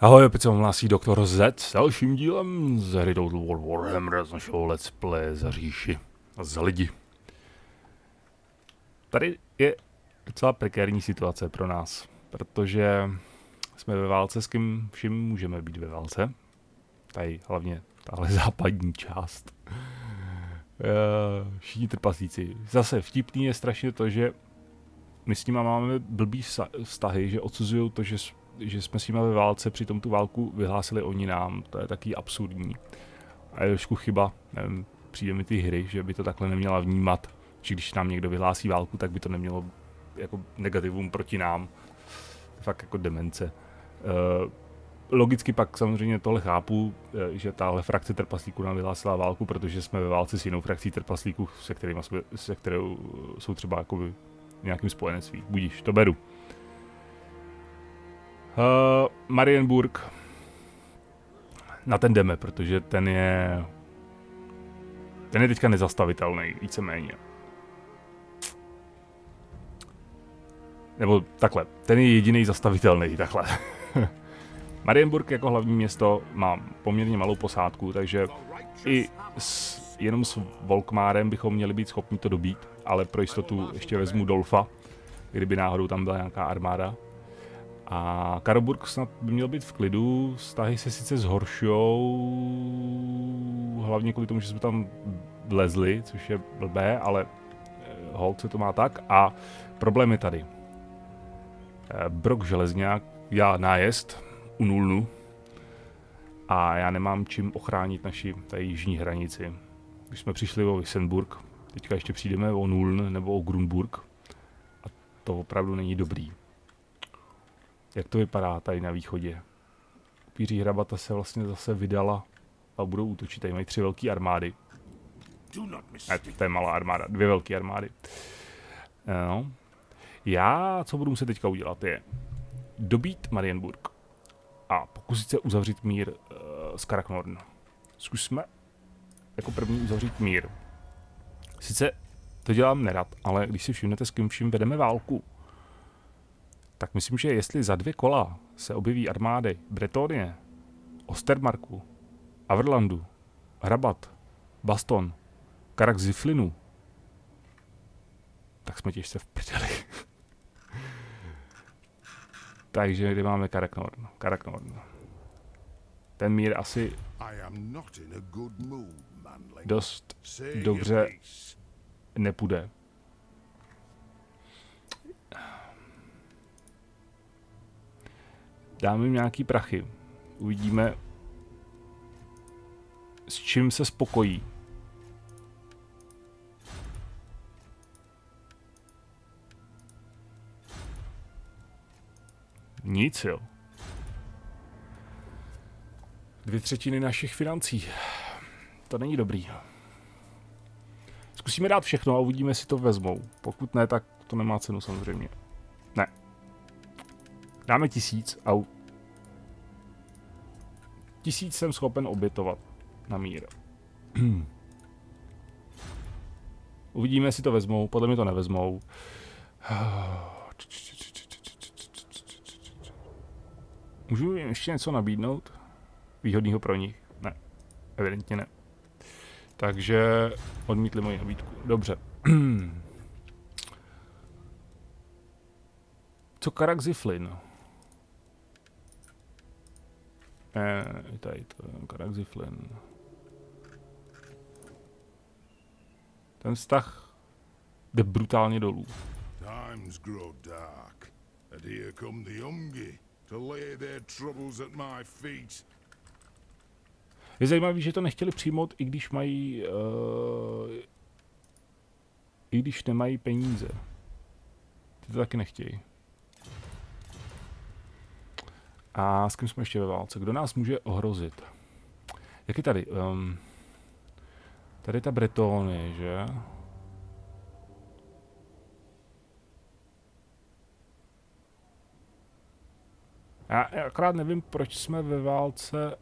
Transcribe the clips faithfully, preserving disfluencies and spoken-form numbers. Ahoj, opět se vám hlásí doktor Z s dalším dílem z hry Total War Warhammer z našeho let's play za říši a za lidi. Tady je docela prekérní situace pro nás, protože jsme ve válce s kým vším můžeme být ve válce. Tady hlavně tahle západní část. Všichni trpasíci. Zase vtipný je strašně to, že my s nima máme blbý vztahy, že odsuzují to, že že jsme s nimi ve válce, přitom tu válku vyhlásili oni nám, to je taky absurdní. A je trošku chyba, nevím, přijde mi ty hry, že by to takhle neměla vnímat, že když nám někdo vyhlásí válku, tak by to nemělo jako negativum proti nám. Fakt jako demence. E, logicky pak samozřejmě tohle chápu, že tahle frakce trpaslíků nám vyhlásila válku, protože jsme ve válce s jinou frakcí trpaslíků, se, jsme, se kterou jsou třeba jakoby nějakým spojenectví. Budíš, to beru. Uh, Marienburg. Na ten jdeme, protože ten je... Ten je teďka nezastavitelný, víceméně. Nebo takhle, ten je jediný zastavitelný, takhle. Marienburg jako hlavní město má poměrně malou posádku, takže i s, jenom s Volkmárem bychom měli být schopni to dobít, ale pro jistotu ještě vezmu Dolfa, kdyby náhodou tam byla nějaká armáda. A Karoburg snad by měl být v klidu, vztahy se sice zhoršujou, hlavně kvůli tomu, že jsme tam vlezli, což je blbé, ale holt se to má tak. A problém je tady. Brok Železňák, já nájezd u Nulnu a já nemám čím ochránit naši tady jižní hranici. Když jsme přišli o Wissenburg, teďka ještě přijdeme o Nuln nebo o Grünburg a to opravdu není dobrý. Jak to vypadá tady na východě? Upíří hrabata se vlastně zase vydala a budou útočit. Tady mají tři velké armády. Ne, to je malá armáda, dvě velké armády. No. Já, co budu muset teďka udělat, je dobít Marienburg a pokusit se uzavřít mír uh, s Karak Norn. Zkusme jako první uzavřít mír. Sice to dělám nerad, ale když si všimnete, s kým vším vedeme válku, tak myslím, že jestli za dvě kola se objeví armády Bretonie, Ostermarku, Averlandu, Hrabat, Baston, Karak Ziflinu, tak jsme těžce v prdeli. Takže kde máme Karak Norn? Karak Norn. Ten mír asi dost dobře nepůjde. Dáme jim nějaký prachy. Uvidíme, s čím se spokojí. Nic, jo. Dvě třetiny našich financí. To není dobrý. Zkusíme dát všechno a uvidíme, jestli to vezmou. Pokud ne, tak to nemá cenu samozřejmě. Ne. Dáme tisíc a tisíc jsem schopen obětovat na mír. Uvidíme, jestli to vezmou, podle mě to nevezmou. Můžu jim ještě něco nabídnout? Výhodného pro nich? Ne, evidentně ne. Takže odmítli moji nabídku. Dobře. Co Karak Ziflin? Ne, tady to Karak Ziflin. Ten vztah jde brutálně dolů. Je zajímavé, že to nechtěli přijmout, i když mají, uh, i když nemají peníze. Ty to taky nechtějí. A s kým jsme ještě ve válce? Kdo nás může ohrozit? Jak je tady? Um, tady je ta Bretonie, že? Já akorát nevím, proč jsme ve válce...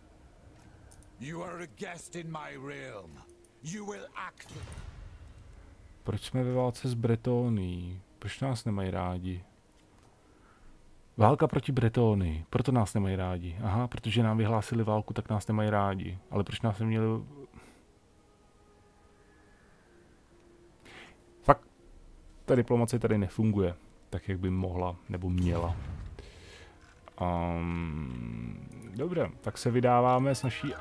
Proč jsme ve válce s Bretonií? Proč nás nemají rádi? Válka proti Bretonii, proto nás nemají rádi. Aha, protože nám vyhlásili válku, tak nás nemají rádi. Ale proč nás neměli... Fakt, ta diplomacie tady nefunguje, tak jak by mohla, nebo měla. Um, Dobře, tak se vydáváme s naší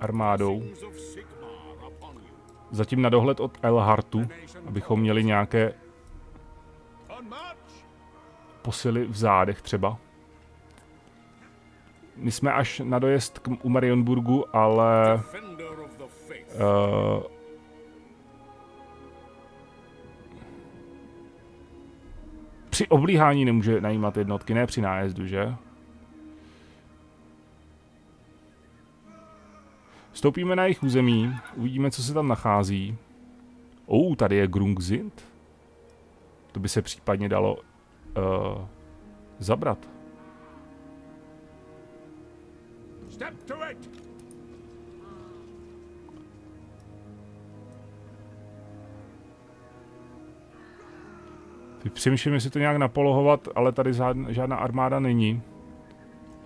armádou. Zatím na dohled od Eilhartu, abychom měli nějaké posily v zádech třeba. My jsme až na dojezd k, u Marienburgu, ale... Uh, při oblíhání nemůže najímat jednotky, ne při nájezdu, že? Vstoupíme na jejich území, uvidíme, co se tam nachází. Ou, tady je Grungzint. To by se případně dalo uh, zabrat. Teď přemýšlím, jestli to nějak napolohovat, ale tady žádná armáda není.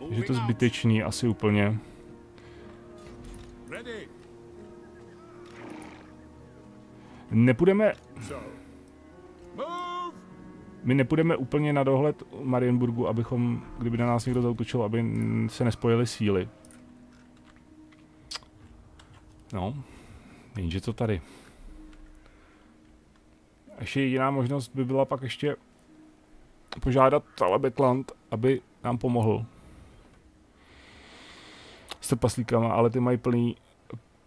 Takže to je zbytečný asi úplně. Nepůjdeme... My nepůjdeme úplně na dohled Marienburgu, abychom, kdyby na nás někdo zaútočil, aby se nespojily síly. No, jenže to tady. Ještě jediná možnost by byla pak ještě požádat Talabecland, aby nám pomohl. S trpaslíkama, ale ty mají plný,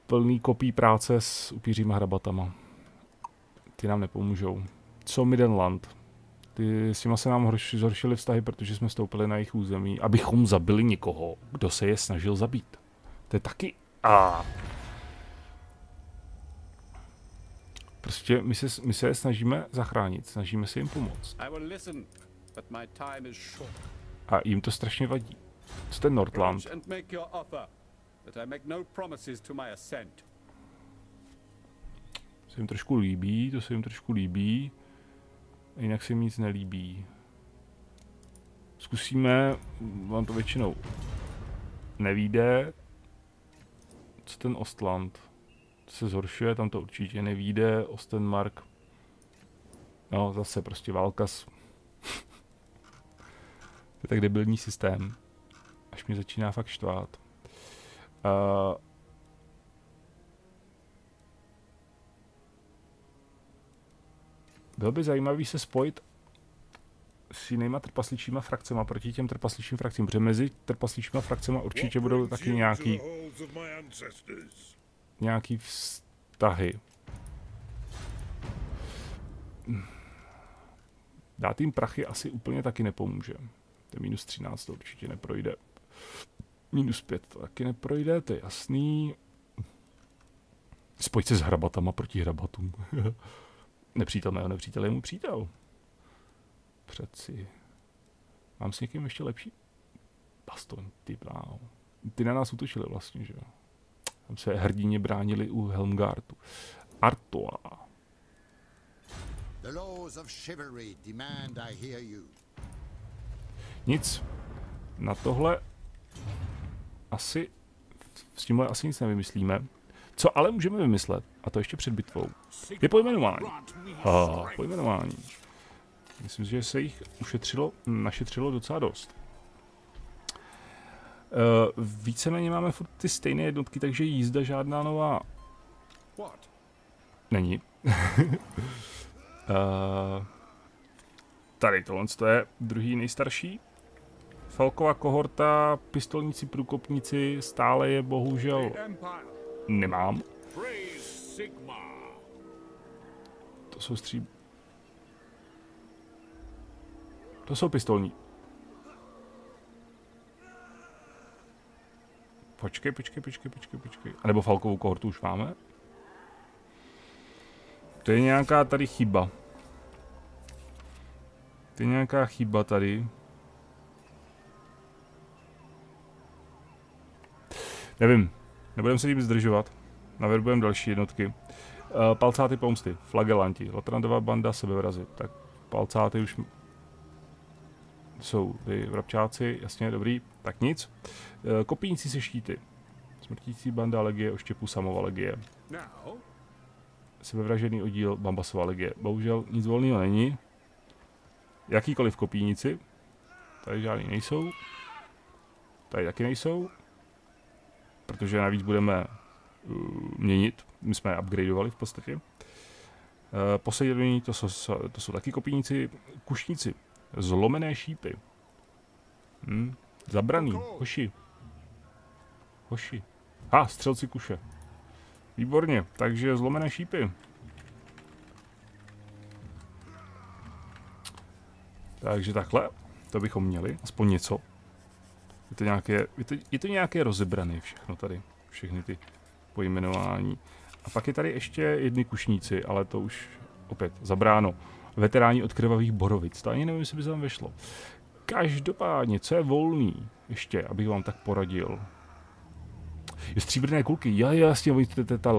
plný kopí práce s upíříma hrabatama. Ty nám nepomůžou. Co Middenland? Ty, s nima se nám horši, zhoršily vztahy, protože jsme stoupili na jejich území, abychom zabili někoho, kdo se je snažil zabít. To je taky... A. Prostě my se, my se je snažíme zachránit, snažíme se jim pomoct. A jim to strašně vadí. Co ten Nordland? To se jim trošku líbí, to se jim trošku líbí. Jinak se jim nic nelíbí. Zkusíme, vám to většinou nevíde. Co ten Ostland? To se zhoršuje, tam to určitě nevíde. Ostermark. No, zase prostě válka s... To je tak debilní systém. Až mě začíná fakt štvát. Uh... Bylo by zajímavý se spojit s jinýma trpasličíma frakcema proti těm trpasličím frakcím, protože mezi trpasličíma frakcema určitě budou taky nějaký nějaký vztahy. Dát jim prachy asi úplně taky nepomůže. To minus třináct to určitě neprojde. Minus pět to taky neprojde, to je jasný. Spojit se s hrabatama proti hrabatům. Nepřítel mého nepřítele je mu přítel. Přeci. Mám s někým ještě lepší? Baston, ty bláho. Ty na nás útočili vlastně, že jo? Tam se hrdině bránili u Helmgartu. Artoa. Nic. Na tohle asi... S tímhle asi nic nevymyslíme. Co ale můžeme vymyslet, a to ještě před bitvou, je pojmenování. Ah, pojmenování. Myslím si, že se jich ušetřilo, našetřilo docela dost. Uh, víceméně máme furt ty stejné jednotky, takže jízda žádná nová není. uh, tady tohle je druhý nejstarší. Falková kohorta, pistolníci, průkopníci, stále je bohužel nemám. To jsou stří... To jsou pistolní. Počkej, počkej, počkej, počkej, počkej. A nebo falkovou kohortu už máme? To je nějaká tady chyba. To je nějaká chyba tady. Nevím. Nebudeme se tím zdržovat. Naverbujeme další jednotky. Uh, palcáty pomsty, flagelanti, Lotrandova banda sebevrazy. Tak palcáty už jsou ty vrabčáci, jasně, dobrý, tak nic. Kopíníci se štíty. Smrtící banda legie, oštěpu Samova legie. Sebevražený oddíl Bambasova legie. Bohužel nic volného není. Jakýkoliv kopíníci. Tady žádný nejsou. Tady taky nejsou. Protože navíc budeme uh, měnit. My jsme je upgradeovali v podstatě. Uh, Posedělení, to jsou, to jsou taky kopíníci. Kušníci. Zlomené šípy. Hmm. Zabraný. Hoši. Hoši. Ha, ah, střelci kuše. Výborně, takže zlomené šípy. Takže takhle, to bychom měli, aspoň něco. Je to nějaké, je to, je to nějaké rozebrané všechno tady, všechny ty pojmenování. A pak je tady ještě jedny kušníci, ale to už opět zabráno. Veteráni od krvavých borovic, to ani nevím, jestli by se tam vešlo. Každopádně, co je volný, ještě, abych vám tak poradil. Je stříbrné kulky, já jasně, to je ta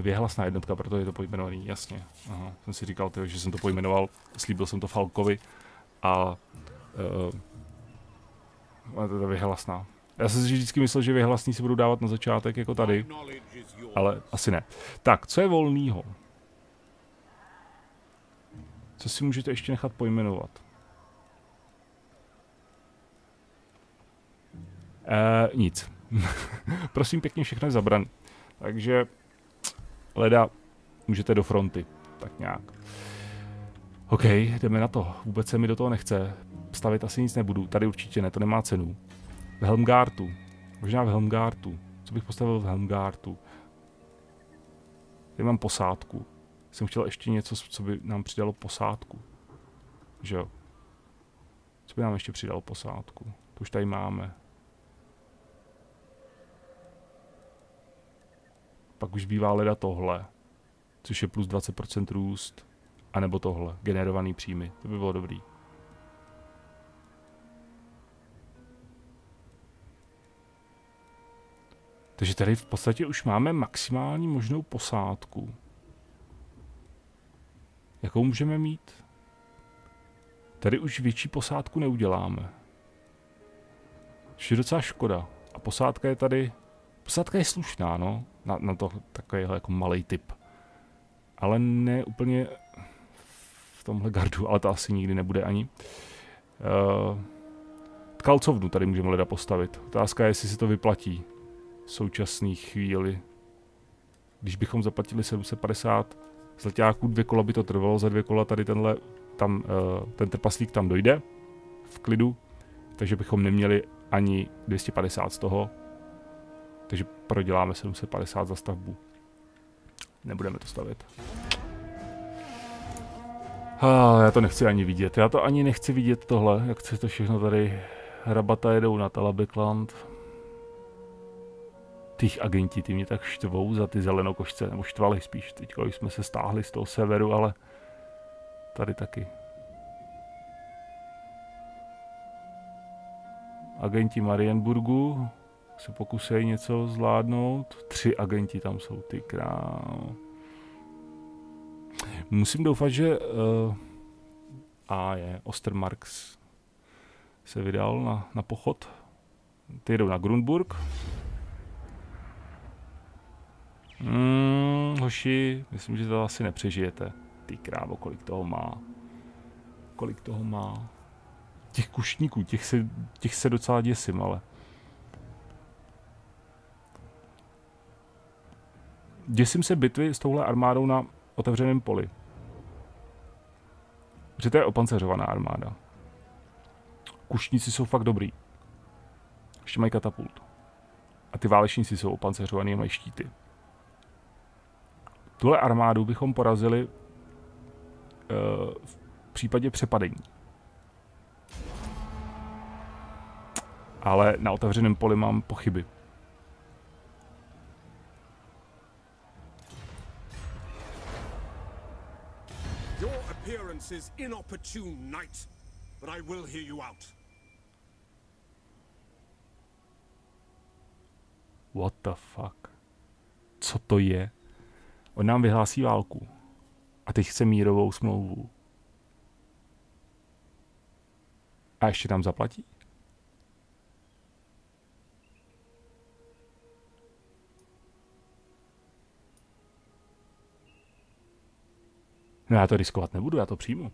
věhlasná jednotka, proto je to pojmenovaný, jasně. Aha, jsem si říkal, že jsem to pojmenoval, slíbil jsem to Falkovi a uh, to je ta věhlasná. Já jsem si vždycky myslel, že věhlasní se budou dávat na začátek jako tady, ale asi ne. Tak, co je volného? Co si můžete ještě nechat pojmenovat? Uh, nic. Prosím pěkně, všechno je zabran. Takže leda můžete do fronty. Tak nějak. OK, jdeme na to. Vůbec se mi do toho nechce. Stavit asi nic nebudu. Tady určitě ne, to nemá cenu. V Helmgartu. Možná v Helmgartu. Co bych postavil v Helmgartu? Tady mám posádku. Jsem chtěl ještě něco, co by nám přidalo posádku. Že jo? Co by nám ještě přidalo posádku? To už tady máme. Pak už bývá leda tohle, což je plus dvacet procent růst, anebo tohle, generovaný příjmy, to by bylo dobrý. Takže tady v podstatě už máme maximální možnou posádku. Jakou můžeme mít? Tady už větší posádku neuděláme. Což je docela škoda. A posádka je tady... Posádka je slušná, no. Na, na to takovýhle jako malej typ. Ale ne úplně v tomhle gardu, ale to asi nikdy nebude ani. Uh, tkalcovnu tady můžeme leda postavit. Otázka je, jestli se to vyplatí v současné chvíli. Když bychom zaplatili sedm set padesát zlaťáků, dvě kola by to trvalo, za dvě kola tady tenhle, tam, uh, ten trpaslík tam dojde v klidu, takže bychom neměli ani dvě stě padesát z toho. Takže proděláme sedm set padesát za stavbu. Nebudeme to stavět. Ah, já to nechci ani vidět. Já to ani nechci vidět tohle, jak se to všechno tady rabata jedou na Talabecland. Těch agenti, ty mě tak štvou za ty zelenokošce, nebo štvali spíš. Teď když jsme se stáhli z toho severu, ale tady taky. Agenti Marienburgu se pokusej něco zvládnout. Tři agenti tam jsou, ty král. Musím doufat, že... Uh, a je, Ostermark se vydal na, na pochod. Ty jdou na Grünburg. Hmm, hoši, myslím, že to asi nepřežijete. Ty krávo, kolik toho má. Kolik toho má. Těch kušníků, těch se, těch se docela děsím, ale... Děsím se bitvy s touhle armádou na otevřeném poli. Protože to je opanceřovaná armáda. Kušníci jsou fakt dobrý. Ještě mají katapult. A ty válečníci jsou opanceřovaný a mají štíty. Tuhle armádu bychom porazili uh, v případě přepadení. Ale na otevřeném poli mám pochyby. Is inopportune, knight, but I will hear you out. What the fuck? Co to je? On nám vyhlásí válku. A teď chce mírovou smlouvu. A ještě tam zaplatí? No, já to riskovat nebudu, já to přijmu.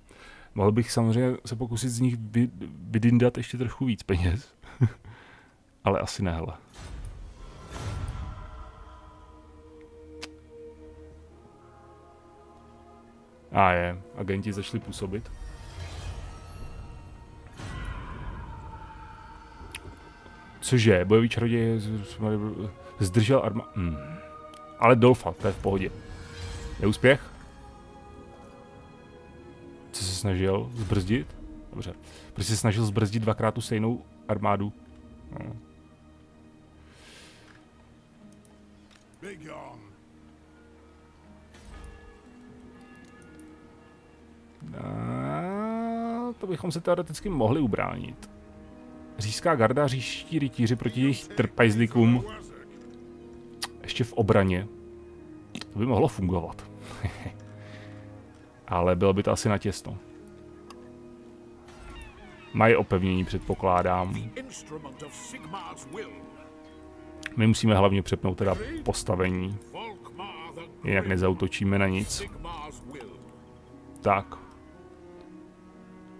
Mohl bych samozřejmě se pokusit z nich vydindat ještě trochu víc peněz. Ale asi ne, hele. A je, agenti začali působit. Cože, bojový čaroděj zdržel arma... Hmm. Ale Dolfa, to je v pohodě. Neúspěch? Co se snažil zbrzdit? Dobře. Proč se snažil zbrzdit dvakrát tu stejnou armádu? No. No, to bychom se teoreticky mohli ubránit. Říšská garda, říští rytíři proti jejich trpajzlikům. Ještě v obraně. To by mohlo fungovat. Ale bylo by to asi natěsno. Mají opevnění, předpokládám. My musíme hlavně přepnout teda postavení. Jinak nezautočíme na nic. Tak.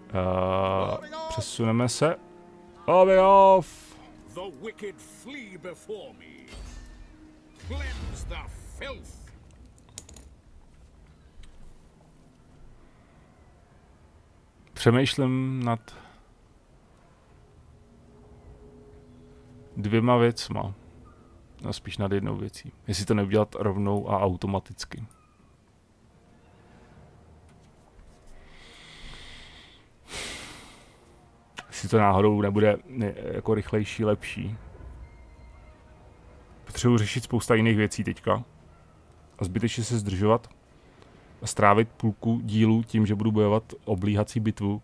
Uh, přesuneme se. Off. Přemýšlím nad dvěma věcma, no spíš nad jednou věcí, jestli to neudělat rovnou a automaticky. Jestli to náhodou nebude jako rychlejší, lepší. Potřebuji řešit spousta jiných věcí teďka a zbytečně se zdržovat. A strávit půlku dílu tím, že budu bojovat oblíhací bitvu.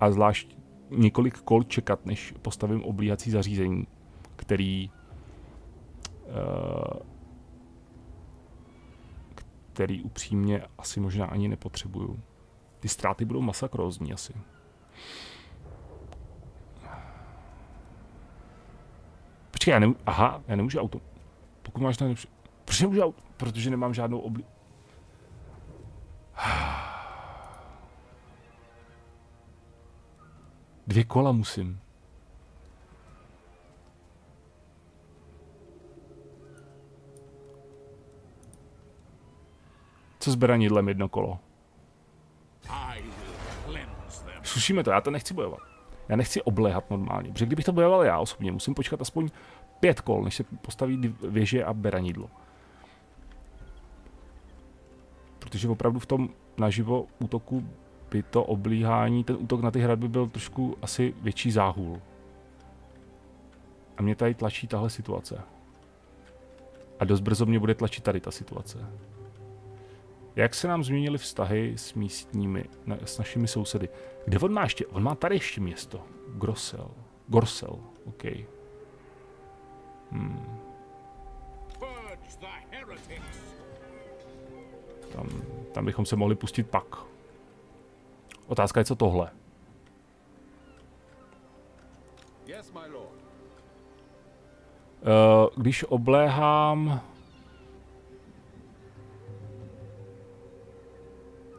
A zvlášť několik kol čekat, než postavím oblíhací zařízení, který... který upřímně asi možná ani nepotřebuju. Ty ztráty budou masakrózní asi. Počkej, já nemůžu... Aha, já nemůžu auto. Pokud máš na... Proč nemůžu auto? Protože nemám žádnou oblí... Dvě kola musím. Co s beranidlem jedno kolo? Slušíme to, já to nechci bojovat. Já nechci obléhat normálně, protože kdybych to bojoval já osobně, musím počkat aspoň pět kol, než se postaví věže a beranidlo. Protože opravdu v tom naživo útoku by to oblíhání, ten útok na ty hradby byl trošku asi větší záhůl. A mě tady tlačí tahle situace. A dost brzo mě bude tlačit tady ta situace. Jak se nám změnily vztahy s místními, na, s našimi sousedy? Kde on má ještě? On má tady ještě město. Grossel. Grossel. OK. Hmm. Tam, tam bychom se mohli pustit pak. Otázka je, co tohle. Uh, když obléhám...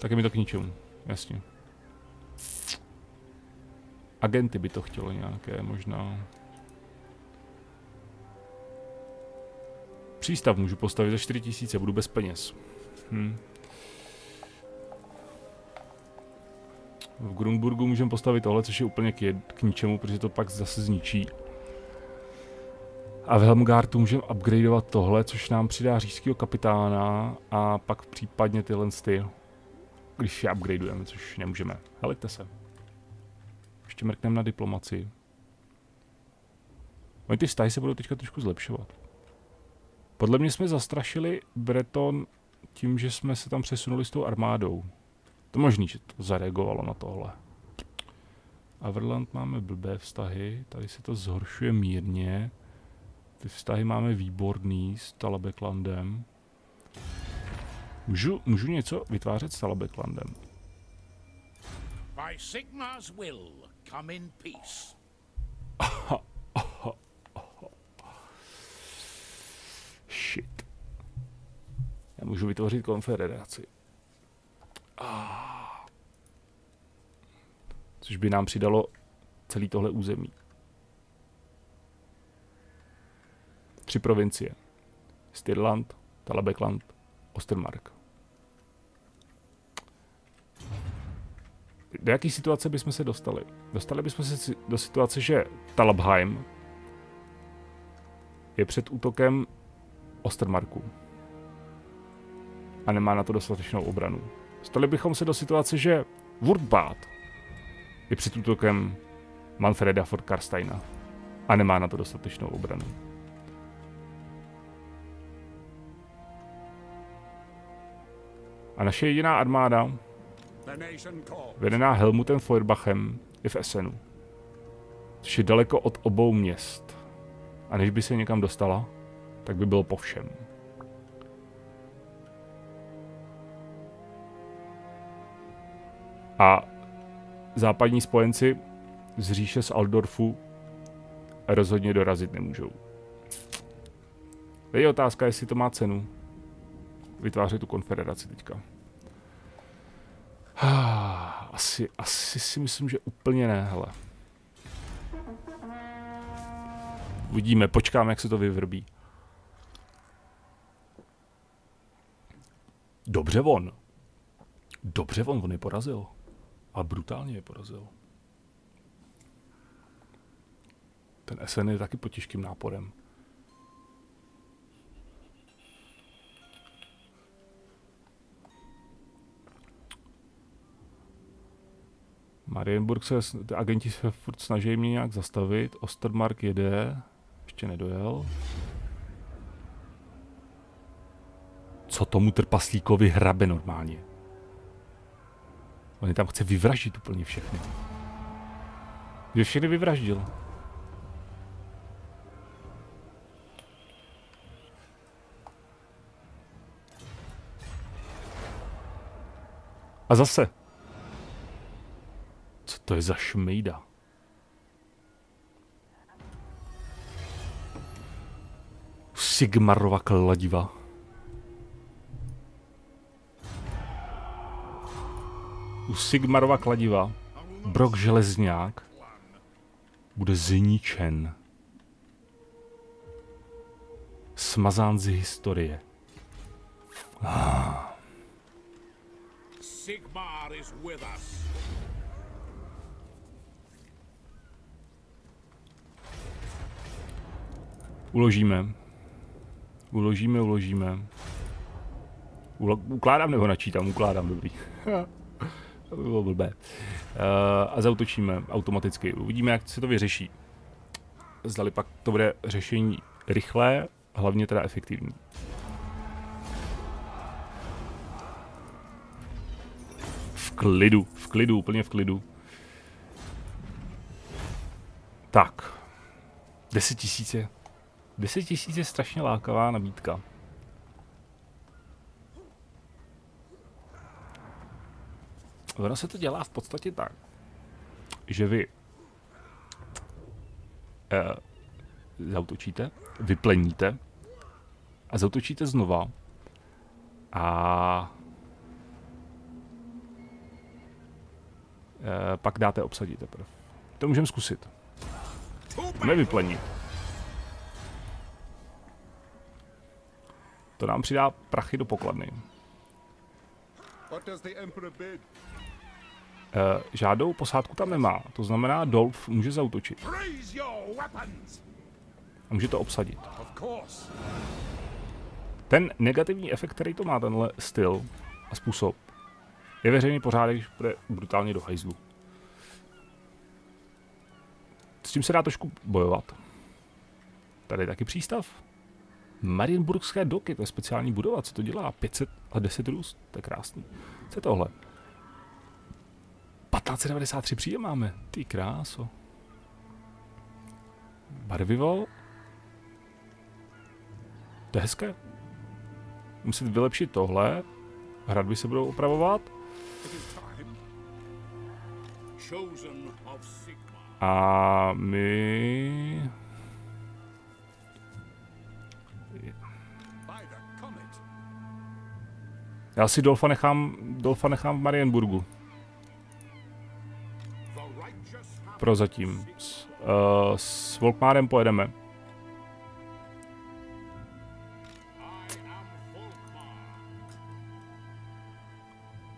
Tak je mi to k ničemu, jasně. Agenty by to chtělo nějaké, možná. Přístav můžu postavit za čtyři tisíce, budu bez peněz. Hmm. V Grünburgu můžeme postavit tohle, což je úplně k, k ničemu, protože to pak zase zničí. A v Helmgartu můžeme upgradeovat tohle, což nám přidá říšského kapitána a pak případně tyhle styl, když je upgradeujeme, což nemůžeme. Helejte se. Ještě mrkneme na diplomaci. Oni ty vztahy se budou teďka trošku zlepšovat. Podle mě jsme zastrašili Breton tím, že jsme se tam přesunuli s tou armádou. To možný, že to zareagovalo na tohle. Averland máme blbé vztahy, tady se to zhoršuje mírně. Ty vztahy máme výborný s Talabeclandem. Můžu, můžu něco vytvářet s Talabeclandem. By Sigmar's will, come in peace. Shit. Já můžu vytvořit konfederaci. Což by nám přidalo celý tohle území. Tři provincie. Stirland, Talabecland, Ostermark. Do jaké situace bychom se dostali? Dostali bychom se do situace, že Talabheim je před útokem Ostermarku a nemá na to dostatečnou obranu. Dostali bychom se do situace, že Wurtbad je před útokem Manfreda Fort Karsteina a nemá na to dostatečnou obranu. A naše jediná armáda, vedená Helmutem Feuerbachem, je v Essenu, což je daleko od obou měst. A než by se někam dostala, tak by bylo po všem. A západní spojenci z říše z Aldorfu rozhodně dorazit nemůžou. Teď je otázka, jestli to má cenu vytvářet tu konfederaci teďka. Asi, asi si myslím, že úplně ne, hele. Uvidíme, počkáme, jak se to vyvrbí. Dobře on. Dobře on, on je porazil. A brutálně je porazil. Ten S N je taky pod těžkým náporem. Marienburg se, agenti se furt snaží mě nějak zastavit, Ostermark jede, ještě nedojel. Co tomu trpaslíkovi hrabe normálně? On je tam chce vyvraždit úplně všechny. Že všechny vyvraždil. A zase. Co to je za šmejda? Sigmarova kladiva. U Sigmarova kladiva Brok Železňák bude zničen. Smazán z historie. Ah. Sigmar is with us. Uložíme. Uložíme, uložíme. Ulo ukládám nebo načítám? Ukládám, dobrý. To by bylo blbé. Uh, a zautočíme automaticky. Uvidíme, jak se to vyřeší. Zdali pak to bude řešení rychlé, hlavně teda efektivní. V klidu, v klidu, úplně v klidu. Tak. deset tisíc. deset tisíc je strašně lákavá nabídka. Ono se to dělá v podstatě tak, že vy eh, zautočíte, vypleníte a zautočíte znova a eh, pak dáte obsadit teprve. To můžeme zkusit. Nevyplenit. To nám přidá prachy do pokladny. E, žádnou posádku tam nemá, to znamená, Dolf může zaútočit. A může to obsadit. Ten negativní efekt, který to má tenhle styl a způsob, je veřejný pořádek, že bude brutálně do hajzlu. S tím se dá trošku bojovat. Tady je taky přístav. Marienburgské doky, to je speciální budova, co to dělá? pět set a deset růst, to je krásný. Co je tohle? patnáct set devadesát tři příjem máme, ty kráso. Barvivo. To je hezké. Musím vylepšit tohle, hradby se budou opravovat. A my... Já si Dolfa nechám, Dolfa nechám v Marienburgu. Prozatím. S, uh, s Volkmárem pojedeme.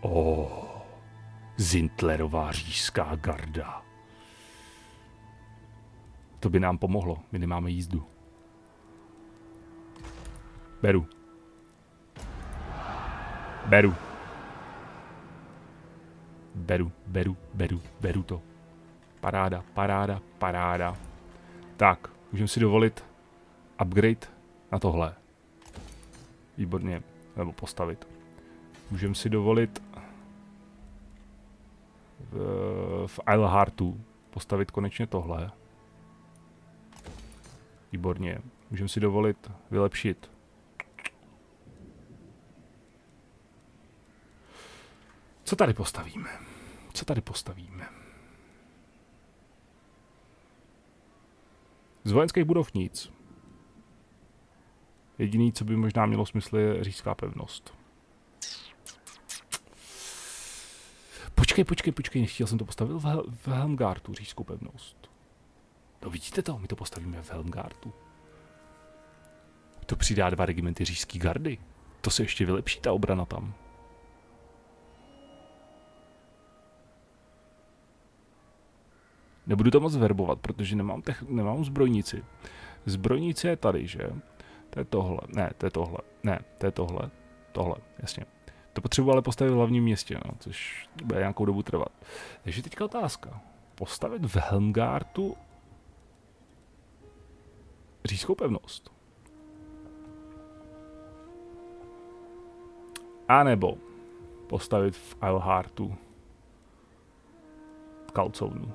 Oh, Zintlerová říšská garda. To by nám pomohlo, my nemáme jízdu. Beru. Beru. Beru, beru, beru, beru to. Paráda, paráda, paráda. Tak, můžeme si dovolit upgrade na tohle. Výborně, nebo postavit. Můžeme si dovolit v, v Eilhartu postavit konečně tohle. Výborně, můžeme si dovolit vylepšit. Co tady postavíme? Co tady postavíme? Z vojenských budov nic. Jediný, co by možná mělo smysl, je říšská pevnost. Počkej, počkej, počkej, nechtěl jsem to postavil v Helmgartu, říšskou pevnost. No vidíte to, my to postavíme v Helmgartu. To přidá dva regimenty říšské gardy. To se ještě vylepší ta obrana tam. Nebudu to moc verbovat, protože nemám, nemám zbrojnici. Zbrojnice je tady, že? To je tohle, ne, to je tohle, ne, to je tohle, tohle, jasně. To potřebuji ale postavit v hlavním městě, no, což bude nějakou dobu trvat. Takže teďka otázka. Postavit v Helmgartu říšskou pevnost. A nebo postavit v Eilhartu kalcounu.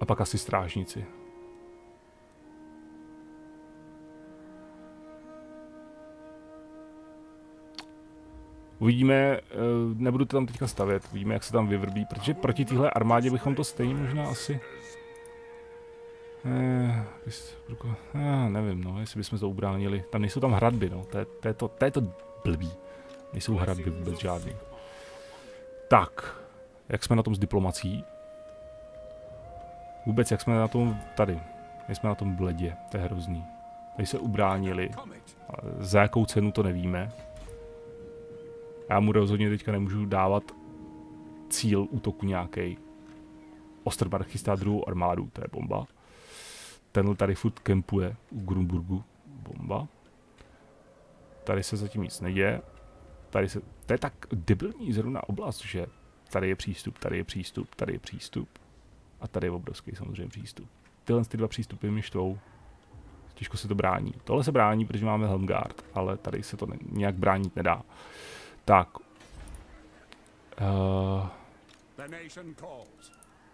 A pak asi strážnici. Uvidíme, nebudu to tam teďka stavět, uvidíme, jak se tam vyvrbí, protože proti téhle armádě bychom to stejně možná asi... Eh, nevím, no, jestli bychom to ubránili. Tam nejsou tam hradby, no, to je to, to, je to blbý. Nejsou hradby vůbec žádný. Tak, jak jsme na tom s diplomací? Vůbec, jak jsme na tom tady. My jsme na tom bledě, to je hrozný. Tady se ubránili. Za jakou cenu, to nevíme. Já mu rozhodně teďka nemůžu dávat cíl útoku nějaký. Ostermark chystá druhou armádu, to je bomba. Tenhle tady furt kempuje u Grünburgu, bomba. Tady se zatím nic neděje. Tady se, to je tak debilní zrovna oblast, že tady je přístup, tady je přístup, tady je přístup. A tady je obrovský samozřejmě přístup. Tyhle ty dva přístupy mi štvou. Těžko se to brání. Tohle se brání, protože máme Helmgard, ale tady se to nějak bránit nedá. Tak. Uh,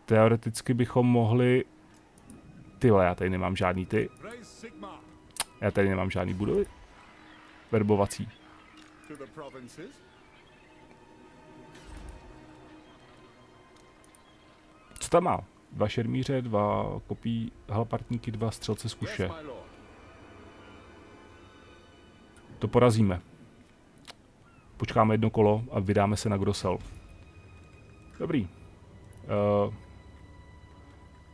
teoreticky bychom mohli... Tyhle, já tady nemám žádný ty. Já tady nemám žádný budovy. Verbovací. Tam má dva šermíře, dva kopí halpartníky, dva střelce z kuše. To porazíme. Počkáme jedno kolo a vydáme se na Grossel. Dobrý. Uh,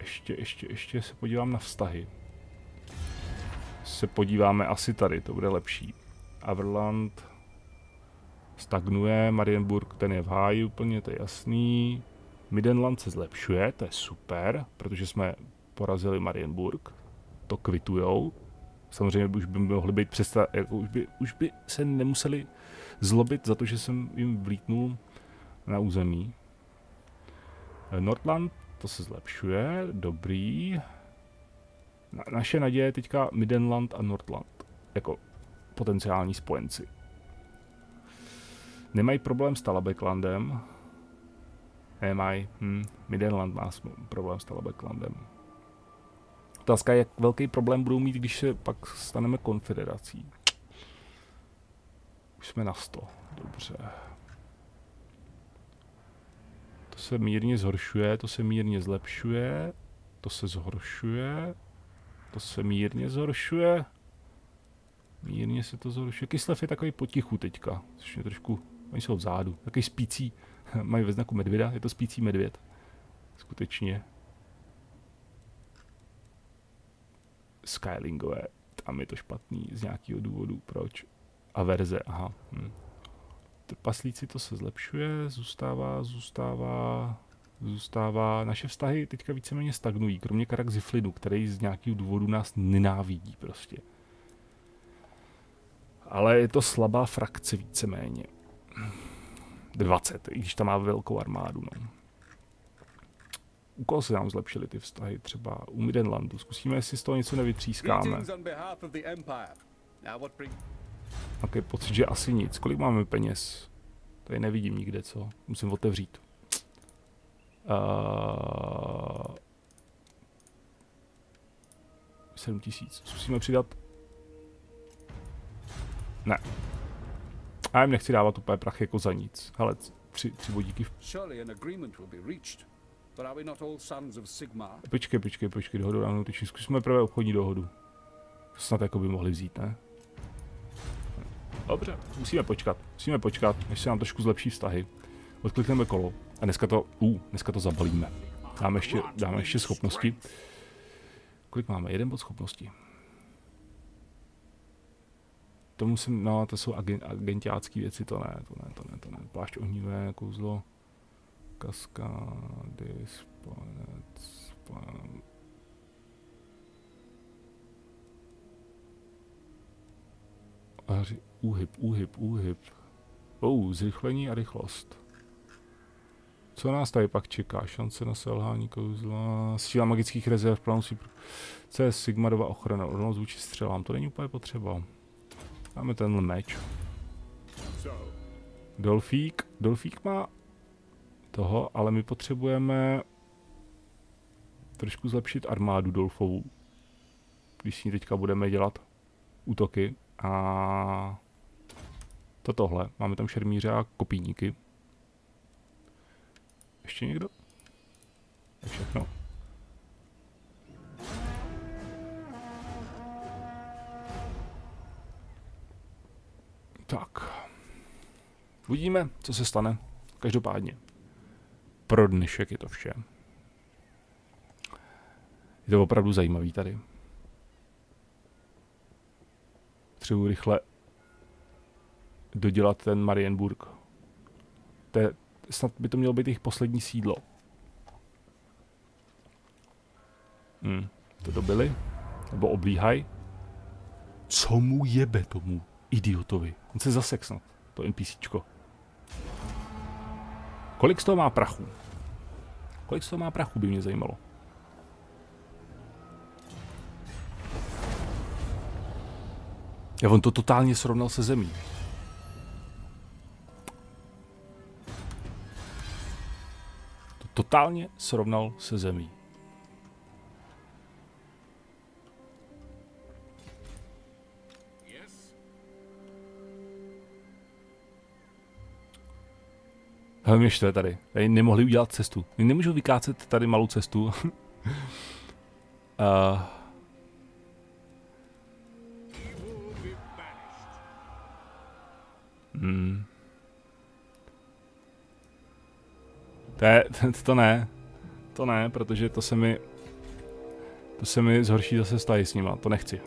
ještě, ještě, ještě se podívám na vztahy. Se podíváme asi tady, to bude lepší. Averland stagnuje, Marienburg ten je v háji úplně, to je jasný. Middenland se zlepšuje, to je super, protože jsme porazili Marienburg. To kvitujou. Samozřejmě už by mohli být přesta... Jako už, by, už by se nemuseli zlobit za to, že jsem jim vlítnul na území. Nordland, to se zlepšuje, dobrý. Na, naše naděje je teďka Middenland a Nordland jako potenciální spojenci. Nemají problém s Talabeclandem. Nemají. Hm. Middenland má problém s Talabeclandem. Otázka je, jak velký problém budou mít, když se pak staneme konfederací. Už jsme na sto. Dobře. To se mírně zhoršuje, to se mírně zlepšuje, to se zhoršuje, to se mírně zhoršuje, mírně se to zhoršuje. Kyslev je takový potichu teďka, což je trošku, oni jsou vzadu, takový spící, mají ve znaku medvěda, je to spící medvěd, skutečně. Skylingové, tam je to špatný z nějakého důvodu, proč? Averze, aha. Hm. Trpaslíci, to se zlepšuje, zůstává, zůstává, zůstává. Naše vztahy teďka víceméně stagnují, kromě Karak Ziflinu, který z nějakého důvodu nás nenávidí prostě. Ale je to slabá frakce víceméně. dvacet, i když tam má velkou armádu, no. U koho se nám zlepšily ty vztahy? Třeba u Middenlandu. Zkusíme, jestli z toho něco nevytřískáme. Také pocit, že asi nic. Kolik máme peněz? Tady nevidím nikde, co? Musím otevřít. Uh... sedm tisíc. Zkusíme přidat. Ne. A já jim nechci dávat úplně prachy jako za nic. Hele, tři, tři bodíky. Počkej, počkej, počkej, dohodu dávnou tyčně. Zkusíme prvé obchodní dohodu. Snad jako by mohli vzít, ne? Dobře, musíme počkat, musíme počkat, než se nám trošku zlepší vztahy. Odklikneme kolo a dneska to, uh, dneska to zabalíme. Dáme ještě, dáme ještě schopnosti. Kolik máme? Jeden bod schopnosti. To musím, no to jsou agen, agentiácké věci, to ne, to ne, to ne, to ne. Plášť ohnivé, kouzlo, kaskády, spanec, spanec. Úhyb, úhyb, úhyb. Ou, zrychlení a rychlost. Co nás tady pak čeká? Šance na selhání kouzla. Síla magických rezerv, plán si... Co je Sigmarova ochrana? Odolnost vůči střelám. To není úplně potřeba. Dáme tenhle meč. Dolfík. Dolfík má toho, ale my potřebujeme trošku zlepšit armádu Dolfovou. Když s ní teďka budeme dělat útoky. A to tohle. Máme tam šermíře a kopíníky. Ještě někdo? Je všechno. Tak. Uvidíme, co se stane. Každopádně. Pro dnešek je to vše. Je to opravdu zajímavý tady. Potřebuji rychle dodělat ten Marienburg. To je, snad by to mělo být jejich poslední sídlo. Hmm, to dobili? Nebo oblíhají? Co mu jebe tomu idiotovi? On se zasek snad, to NPCčko. Kolik z toho má prachu? Kolik z toho má prachu by mě zajímalo. Já on to totálně srovnal se zemí. To totálně srovnal se zemí. Hele, mě štve tady. Tady nemohli udělat cestu. Nemůžu vykácet tady malou cestu. uh. Hmm. To, je, to ne, to ne, protože to se mi, to se mi zhorší zase stají s nima, to nechci.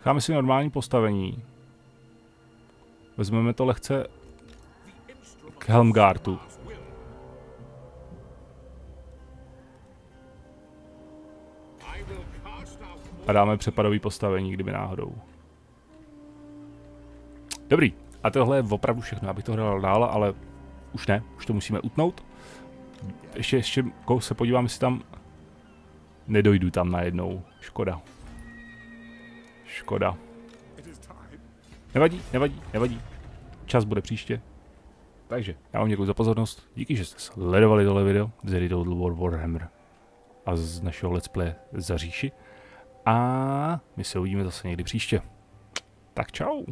Cháme si normální postavení. Vezmeme to lehce k Helmgartu. A dáme přepadové postavení, kdyby náhodou. Dobrý, a tohle je opravdu všechno, abych to hrál dál, ale už ne, už to musíme utnout. Ještě, ještě se podívám, jestli tam nedojdu tam najednou. Škoda. Škoda. Nevadí, nevadí, nevadí. Čas bude příště. Takže, já vám děkuji za pozornost, díky, že jste sledovali tohle video z Total War Warhammer a z našeho Let's Play za říši. a my se uvidíme zase někdy příště. Tak čau.